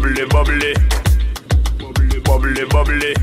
bubbly, bubbly, bubbly, bubbly, bubbly.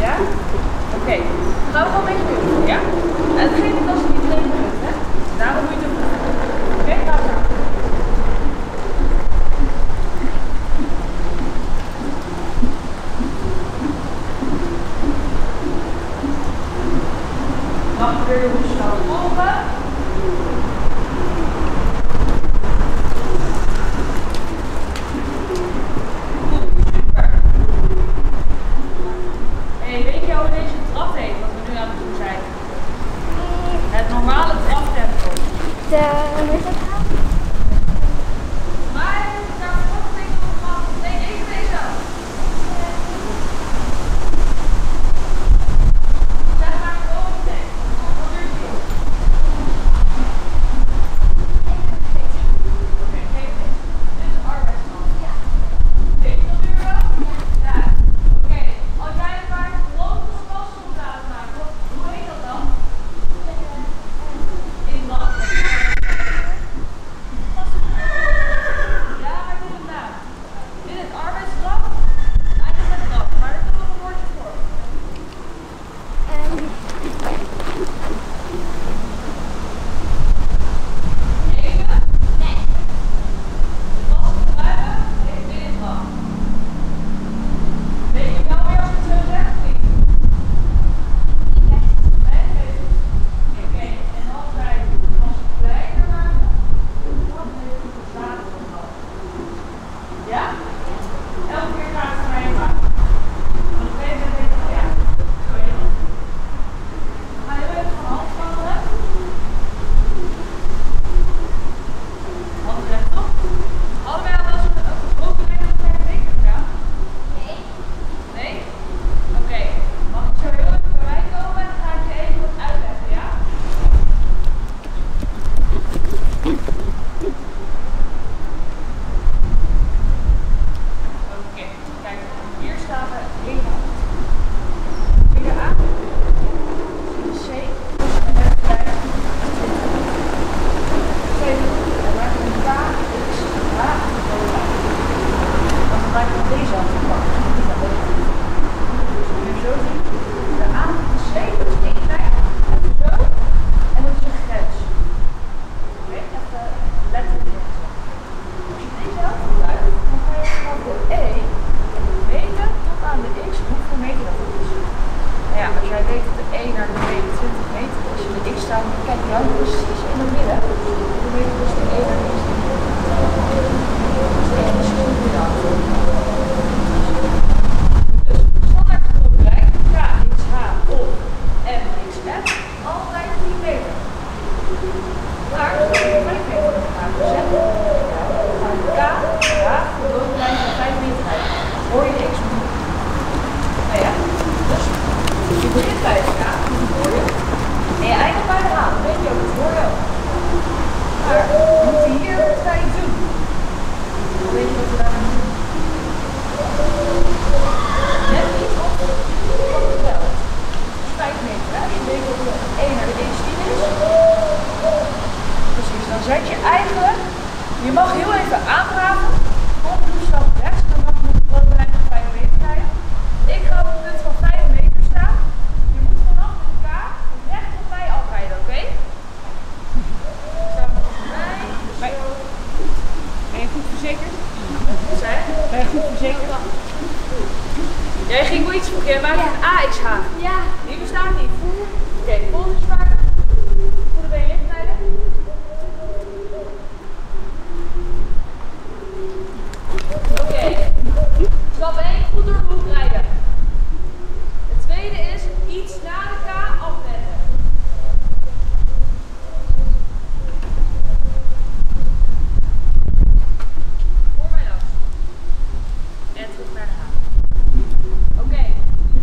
Ja? Oké. Gaan we gewoon een beetje doen, ja? En het geeft als je niet leeg bent, hè? Daarom moet je het doen. Oké, gaan we gaan. Mag weer hoe snel volgen. Super. Hey, weet je hoe deze trap heet, wat we nu aan het doen zijn? Het normale traptempo. Hoe is dat nou? Maar daar komt niks op van. Nee, even deze. Oké, dan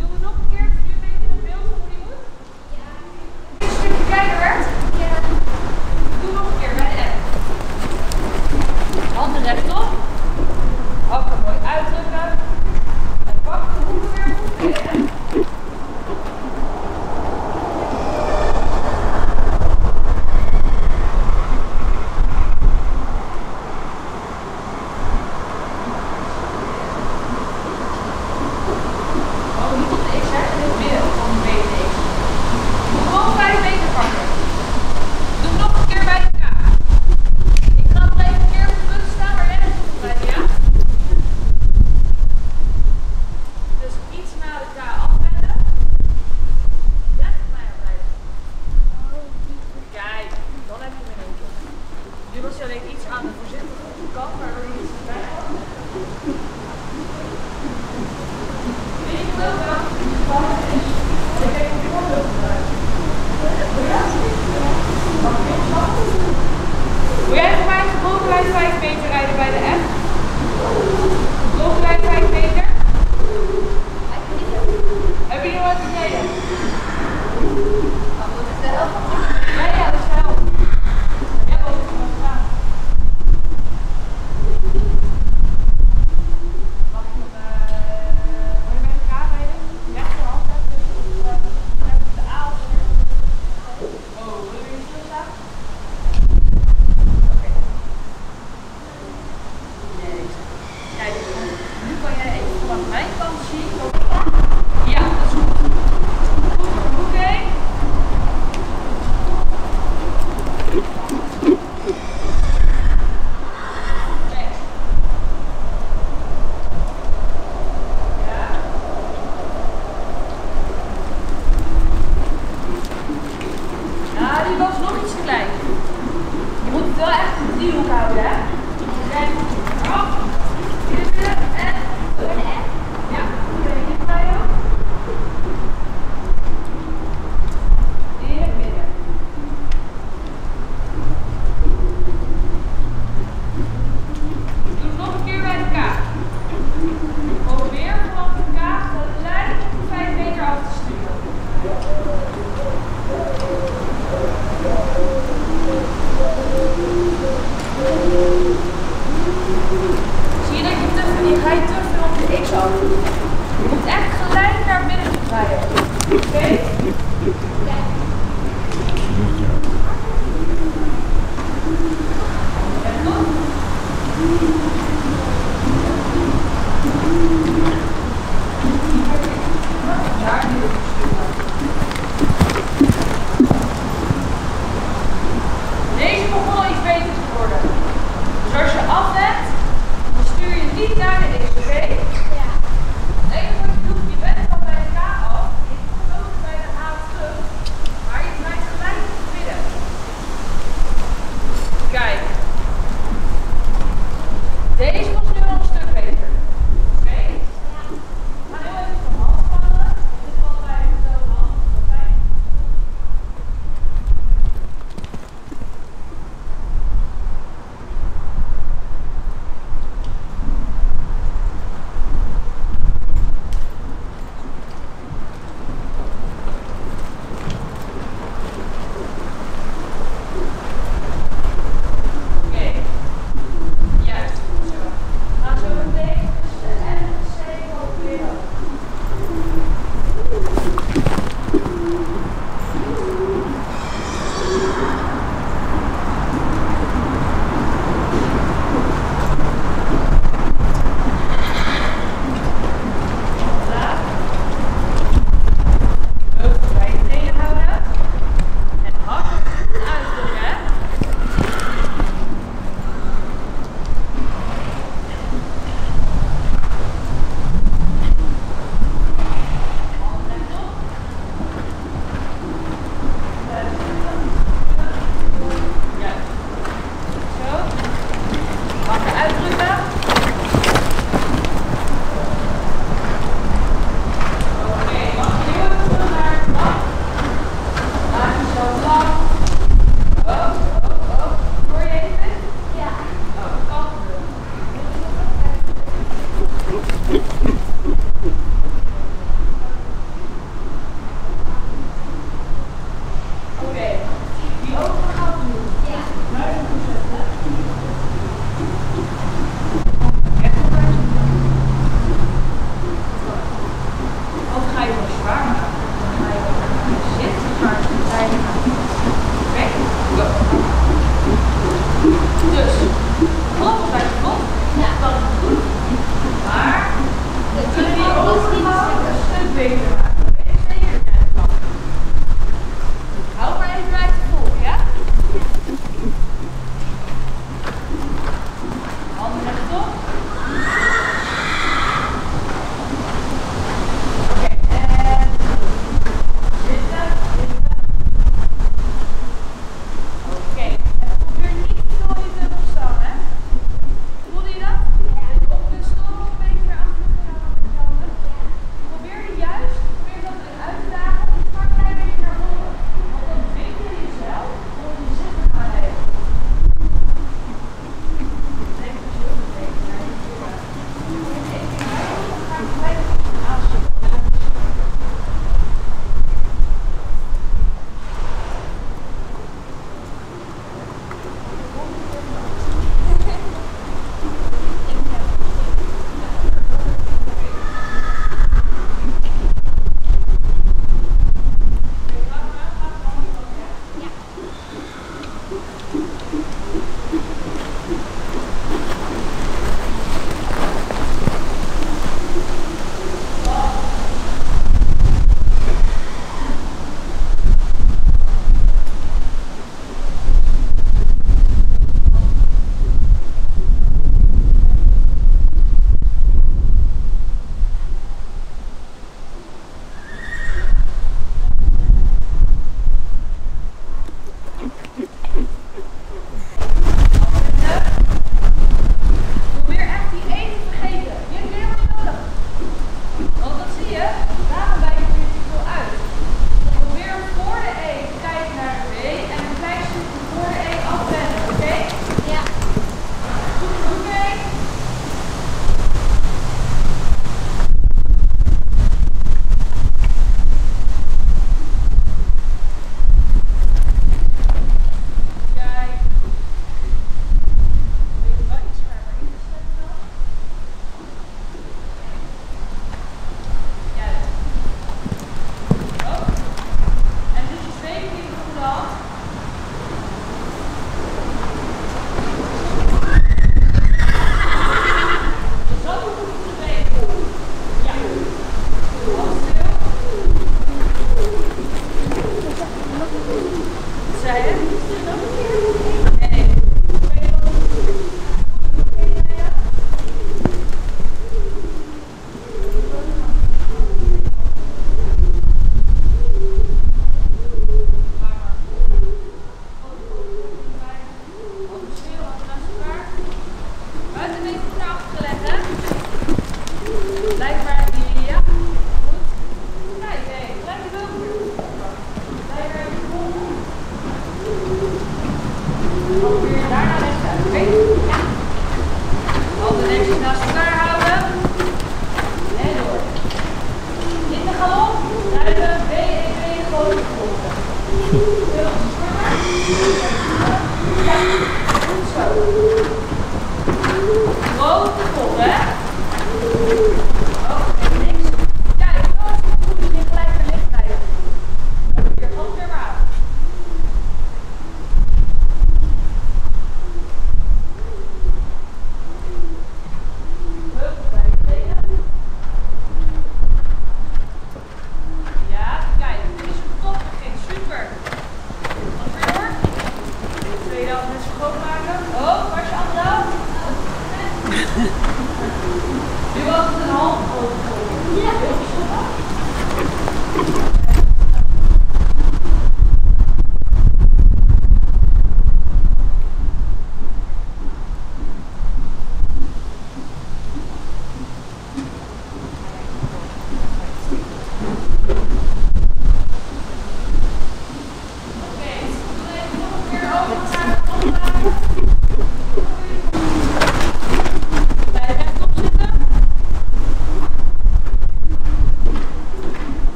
doen we nog een keer. Nu een beetje de beeld. alleen iets aan de voorzichtige kant, maar er is het bij. Ik wil graag de pannen en ik heb een voorbeeld gebruikt. Wil jij voor mij de bovenlijn 5 meter rijden bij de F? Bovenlijn 5 meter? Heb je nog wat ideeën? Dat is de helft. Ja, dat is de helft. Ja, dat is de helft. Mag ik nog... Wil je bij de K rijden? Rechterhand even. Of de A of de R. Oh, wil je hier stilstaan? Oké. Nee. Kijk, nu kan jij even van mijn kant zien.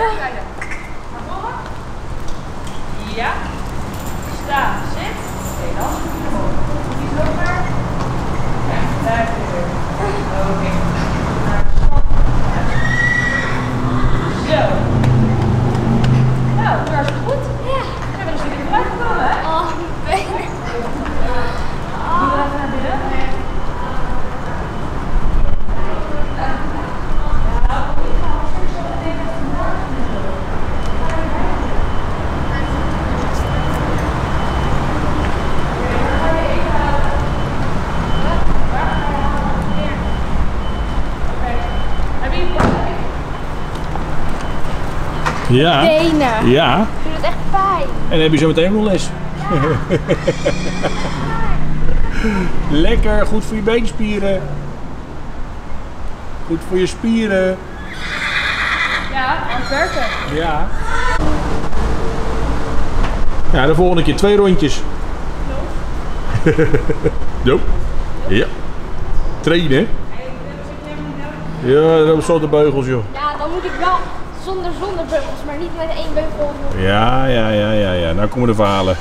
Naar voren. Ja. Sta, zit. Oké, dan zoek je omhoog. Doe je zo maar. En daar weer. Oké. Naar de stap. Zo. Nou, dat is goed. Ja. Dan zijn we dus weer eruit gekomen, hè? Oh, nee. Doe even naar binnen. Ja. Benen. Ja. Doet het echt pijn. En dan heb je zo meteen nog les. Ja. Lekker, goed voor je beenspieren. Goed voor je spieren. Ja, aan het werken. Ja. Ja, de volgende keer 2 rondjes. Nope. Nope. Ja. Trainen. Ja, dat zijn de beugels, joh. Ja, dan moet ik wel. Zonder beugels, maar niet met 1 beugel. Ja, ja, ja, ja, ja. Nou komen de verhalen.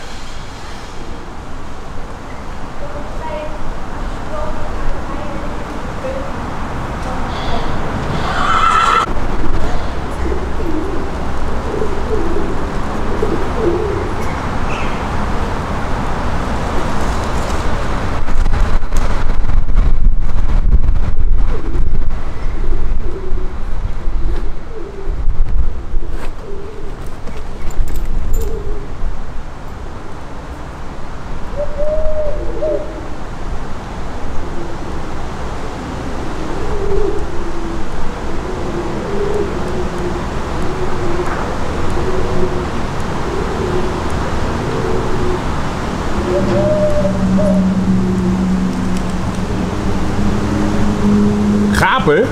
Gapen?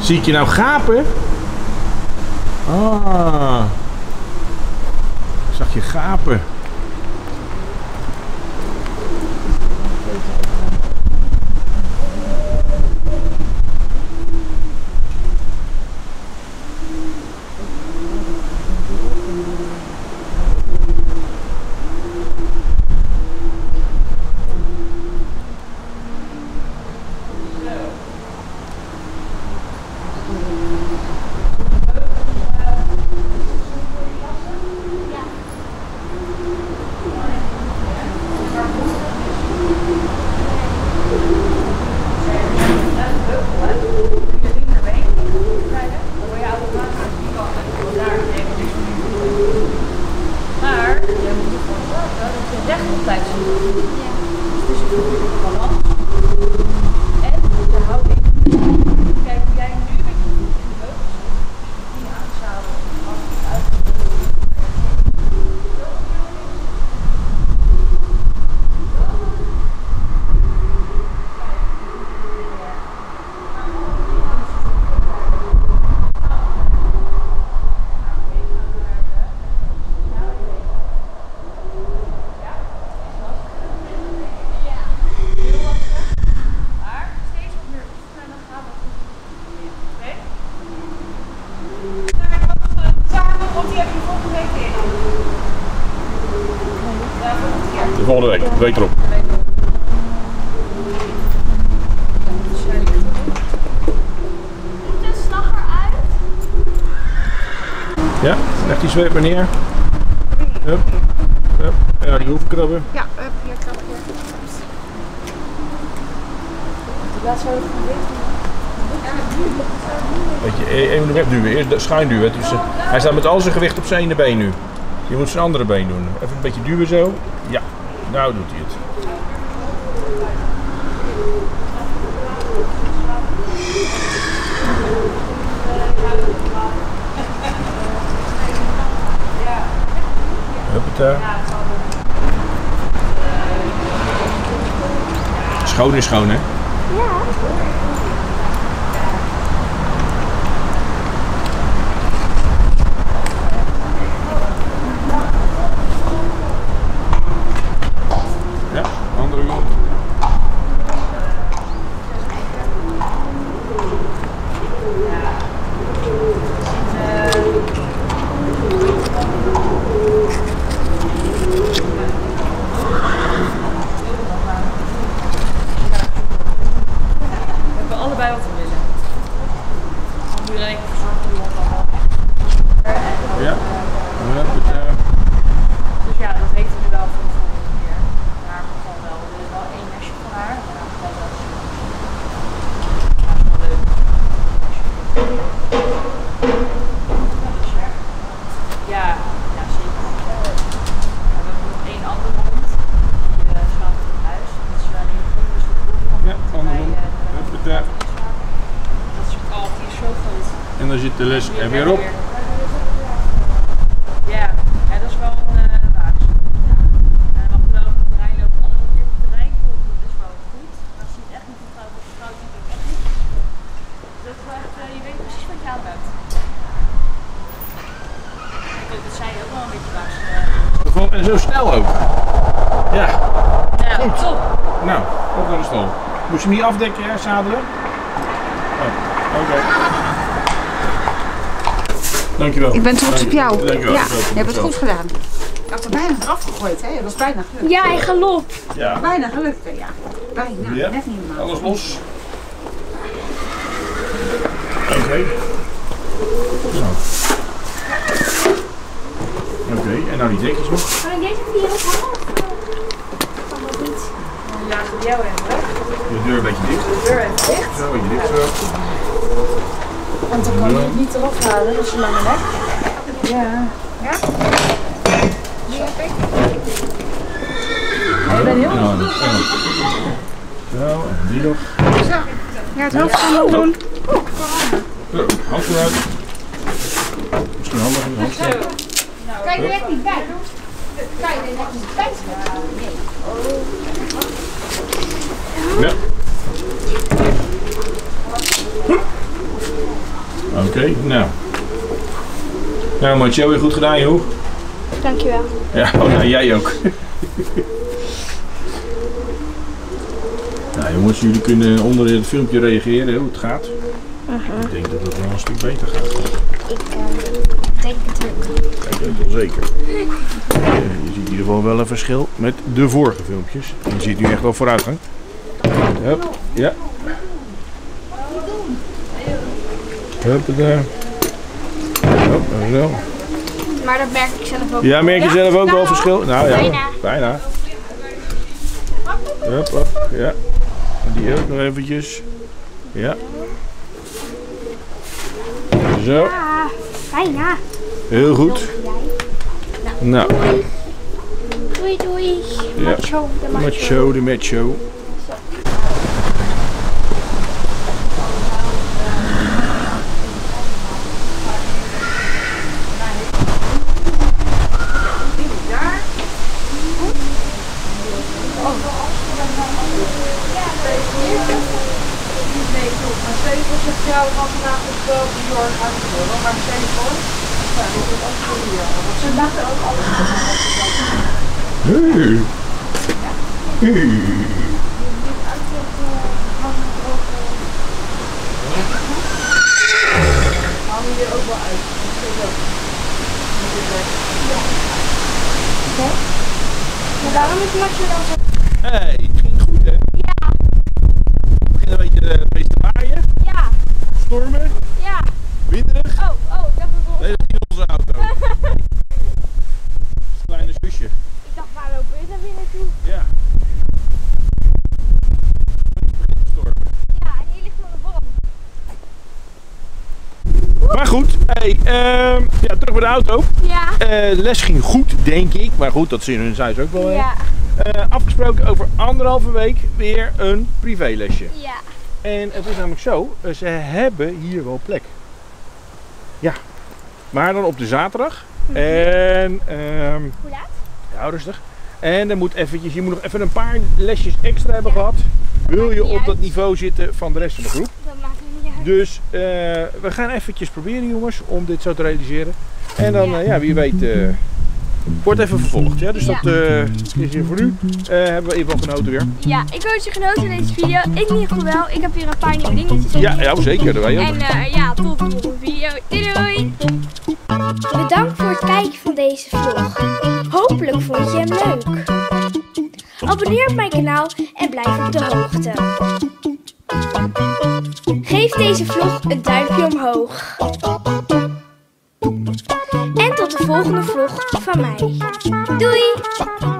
Zie ik je nou gapen? Ah. Ik zag je gapen. Weet erop. Komt de slag eruit? Ja, leg die zweep maar neer. Hup. Hup. Ja, die hoefkrabben. Ja, hup, hier krabben. Weet je, even wegduwen. Eerst schuinduwen. Dus, hij staat met al zijn gewicht op zijn ene been nu. Je moet zijn andere been doen. Even een beetje duwen zo. Ja. Nou doet hij het. Huppata. Schoon hè? Ja. Ja? Ja, goed, ja. Dus ja, dat weten we wel van de volgende keer. Maar we gaan wel, we willen wel één mesje van haar. Ja, we gaan wel zien. Dat is wel leuk. Dat is weg. Ja, ja, zeker. Ja, we hebben nog één andere hond. Die slaapt in huis. Dat is alleen een hond, dus we hoeven nog bij de hond. Dat is al, die is zo goed. En dan zit de les er weer op. En zo snel ook. Ja. Ja, goed. Top. Nou, op naar de stal. Moest je hem niet afdekken, hè, zadelen? Oh, oké. Okay. Dankjewel. Ik ben trots op jou. Dankjewel. Ja, je hebt het goed gedaan. Ik had er bijna eraf gegooid, hè. Dat was bijna gelukt. Ja, in galop. Ja. Bijna gelukt, hè, ja. Bijna, ja. Net niet normaal. Alles los. Oké. Okay. Zo. Oké, okay, en nou die dekjes nog. Kan ik deze hier ook halen? Kan dat niet? Ja, dat jou even. De deur een beetje dicht. De deur even dicht. Zo, een beetje dicht zo. Want dan kan je het niet eraf halen, dat is een lange nek. Ja. Ja? Die heb ik. Ik ben heel goed. Zo, en die nog. Zo. Ja, het hoofd kan ook doen. Zo, hand vooruit. Misschien handig in de hand vooruit. Kan je er echt niet bij? Kan je er echt niet bij? Nee. Ja. Oké, okay, nou. Nou, Macho, weer goed gedaan, joh. Dankjewel. Ja, oh, nou, jij ook. Nou, jongens, jullie kunnen onder het filmpje reageren hoe het gaat. Ik denk dat het wel een stuk beter gaat. Ik denk het ook. Ik denk het wel zeker. Je ziet in ieder geval wel een verschil met de vorige filmpjes. Je ziet nu echt wel vooruitgang. Hup, ja. Hup, daar. Hup, zo. Maar dat merk ik zelf ook. Ja, merk je zelf ook wel verschil? Nou ja, bijna. Hup, hup, ja. Die ook nog eventjes. Ja. Zo. Bijna. Heel goed. Nou. Doei doei. Ja. Macho, de macho. Macho, de macho. Waarom is Macho dan zo? Hé, het ging goed, hè? Ja. Het begint een beetje te waaien. Ja. Stormen. Ja. Winderig. Oh, dat is ons. Nee, dat is onze auto. Kleine zusje. Ik dacht, waar lopen we dan weer naartoe? Ja. Het begint te stormen. Ja, en hier ligt nog een bom. Maar goed, ja, terug bij de auto. Ja. Les ging goed, denk ik. Maar goed, dat zien hun huis ook wel. Ja. Afgesproken over 1,5 week weer een privélesje. Ja. En het is namelijk zo, ze hebben hier wel plek. Ja. Maar dan op de zaterdag. Mm-hmm. En... hoe laat? Ja, rustig. En dan moet eventjes, je moet nog even een paar lesjes extra hebben gehad. Wil je op dat niveau zitten van de rest van de groep. Dat maakt niet uit. Dus we gaan eventjes proberen, jongens, om dit zo te realiseren. En dan, ja, wie weet, wordt even vervolgd. Ja? Dus dat is hier voor nu. Hebben we even wat genoten weer. Ja, ik hoop dat je genoten in deze video. Ik in ieder geval wel. Ik heb hier een paar nieuwe dingetjes in. Ja, zeker. Dat wij ook. En ja, tot de volgende video. Doei doei! Bedankt voor het kijken van deze vlog. Hopelijk vond je hem leuk. Abonneer op mijn kanaal en blijf op de hoogte. Geef deze vlog een duimpje omhoog. En tot de volgende vlog van mij. Doei!